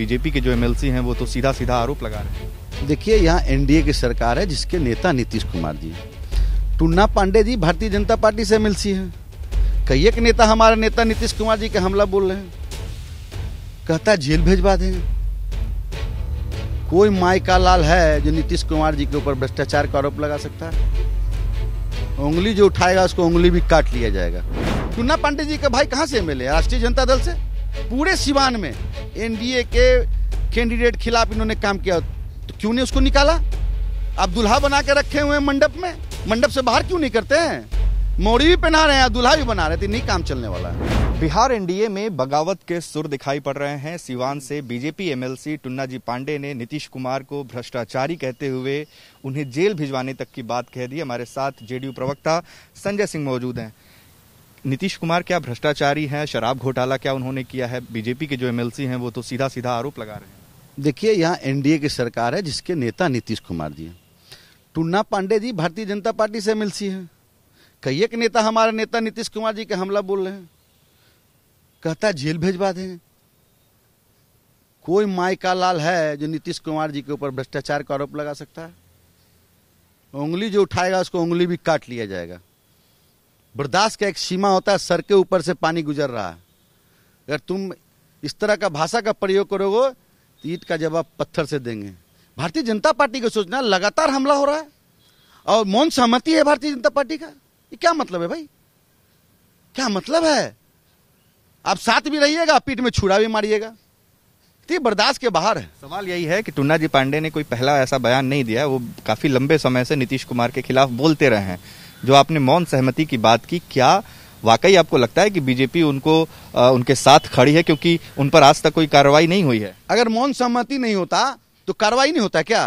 BJP के जो MLC हैं वो तो सीधा सीधा आरोप लगा रहे हैं। देखिए, यहाँ एनडीए की सरकार है जिसके नेता नीतीश कुमार जी, तुन्ना पांडे जी भारतीय जनता पार्टी से एमएलसी हैं। कई एक नेता हमारे नेता नीतीश कुमार जी के हमला बोल रहे हैं, कहता है जेल भेजवा देंगे। कोई माई का लाल है जो नीतीश कुमार जी के ऊपर भ्रष्टाचार का आरोप लगा सकता है? उंगली जो उठाएगा उसको उंगली भी काट लिया जाएगा। तुन्ना पांडे जी का भाई कहाँ से एमएलए? राष्ट्रीय जनता दल से। पूरे सिवान में एनडीए के कैंडिडेट खिलाफ इन्होंने काम किया, तो क्यों नहीं उसको निकाला? आप दुल्हा बना के रखे हुए हैं मंडप में, मंडप से बाहर क्यों नहीं करते हैं? मोड़ी भी पहना रहे हैं, दुल्हा भी बना रहे थे, नहीं काम चलने वाला है। बिहार एनडीए में बगावत के सुर दिखाई पड़ रहे हैं। सिवान से बीजेपी एमएलसी टुन्ना जी पांडे ने नीतीश कुमार को भ्रष्टाचारी कहते हुए उन्हें जेल भिजवाने तक की बात कह दी। हमारे साथ जेडीयू प्रवक्ता संजय सिंह मौजूद हैं। नीतीश कुमार क्या भ्रष्टाचारी हैं? शराब घोटाला क्या उन्होंने किया है? बीजेपी के जो एमएलसी हैं वो तो सीधा सीधा आरोप लगा रहे हैं। देखिए, यहाँ एनडीए की सरकार है जिसके नेता नीतीश कुमार जी हैं। टुन्ना पांडे जी भारतीय जनता पार्टी से एमएलसी हैं। कई एक नेता हमारे नेता नीतीश कुमार जी के हमला बोल रहे हैं, कहता है जेल भेजवा देंगे। कोई माई का लाल है जो नीतीश कुमार जी के ऊपर भ्रष्टाचार का आरोप लगा सकता है? उंगली जो उठाएगा उसको उंगली भी काट लिया जाएगा। बर्दाश्त का एक सीमा होता है, सर के ऊपर से पानी गुजर रहा है। अगर तुम इस तरह का भाषा का प्रयोग करोगे तो ईंट का जवाब पत्थर से देंगे। भारतीय जनता पार्टी को सोचना, लगातार हमला हो रहा है और मौन सहमति है भारतीय जनता पार्टी का। ये क्या मतलब है भाई, क्या मतलब है? आप साथ भी रहिएगा, पीठ में छुरा भी मारिएगा, बर्दाश्त के बाहर है। सवाल यही है कि टुन्ना जी पांडे ने कोई पहला ऐसा बयान नहीं दिया, वो काफी लंबे समय से नीतीश कुमार के खिलाफ बोलते रहे हैं। जो आपने मौन सहमति की बात की, क्या वाकई आपको लगता है कि बीजेपी उनको उनके साथ खड़ी है, क्योंकि उन पर आज तक कोई कार्रवाई नहीं हुई है? अगर मौन सहमति नहीं होता तो कार्रवाई नहीं होता क्या?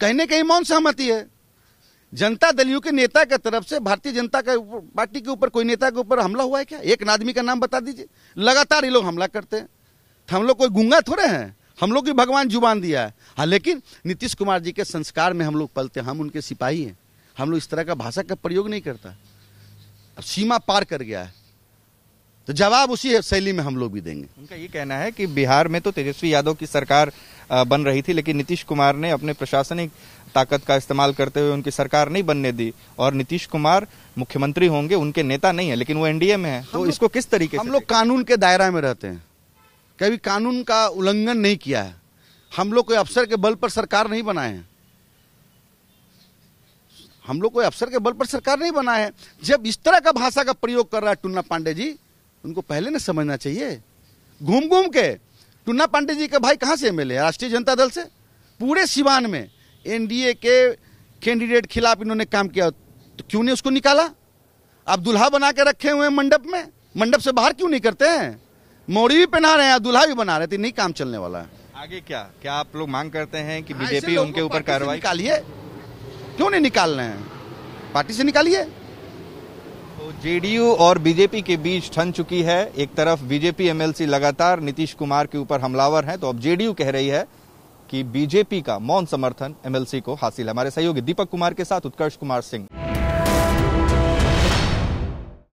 कहीं ना कहीं मौन सहमति है। जनता दलियों के नेता की तरफ से भारतीय जनता पार्टी के ऊपर कोई नेता के ऊपर हमला हुआ है क्या? एक आदमी का नाम बता दीजिए। लगातार ये लोग हमला करते हैं। हम लोग कोई गूंगा थोड़े हैं, हम लोग की भगवान जुबान दिया है। हाँ, लेकिन नीतीश कुमार जी के संस्कार में हम लोग पलते, हम उनके सिपाही हैं। हम लोग इस तरह का भाषा का प्रयोग नहीं करता। अब सीमा पार कर गया है तो जवाब उसी शैली में हम लोग भी देंगे। उनका ये कहना है कि बिहार में तो तेजस्वी यादव की सरकार बन रही थी, लेकिन नीतीश कुमार ने अपने प्रशासनिक ताकत का इस्तेमाल करते हुए उनकी सरकार नहीं बनने दी, और नीतीश कुमार मुख्यमंत्री होंगे, उनके नेता नहीं है, लेकिन वो एनडीए में है। तो इसको किस तरीके से? हम लोग कानून के दायरा में रहते हैं, कभी कानून का उल्लंघन नहीं किया है। हम लोग कोई अफसर के बल पर सरकार नहीं बनाए हैं, हम लोग कोई अफसर के बल पर सरकार नहीं बनाए हैं। जब इस तरह का भाषा का प्रयोग कर रहा है टुन्ना पांडे जी, उनको पहले ना समझना चाहिए। घूम घूम के टुन्ना पांडे जी का भाई कहाँ से एमएलए? राष्ट्रीय जनता दल से। पूरे सिवान में एनडीए के कैंडिडेट खिलाफ इन्होंने काम किया, तो क्यों नहीं उसको निकाला? आप दुल्हा बना के रखे हुए हैं मंडप में, मंडप से बाहर क्यों नहीं करते हैं? मोड़ी भी पहना रहे हैं, दुल्हा भी बना रहे थे, नहीं काम चलने वाला है। आगे क्या क्या आप लोग मांग करते हैं कि बीजेपी उनके ऊपर कार्रवाई? निकालिए, क्यों नहीं निकाल रहे हैं? पार्टी से निकालिए। तो जेडीयू और बीजेपी के बीच ठन चुकी है। एक तरफ बीजेपी एमएलसी लगातार नीतीश कुमार के ऊपर हमलावर है, तो अब जेडीयू कह रही है कि बीजेपी का मौन समर्थन एमएलसी को हासिल है। हमारे सहयोगी दीपक कुमार के साथ उत्कर्ष कुमार सिंह।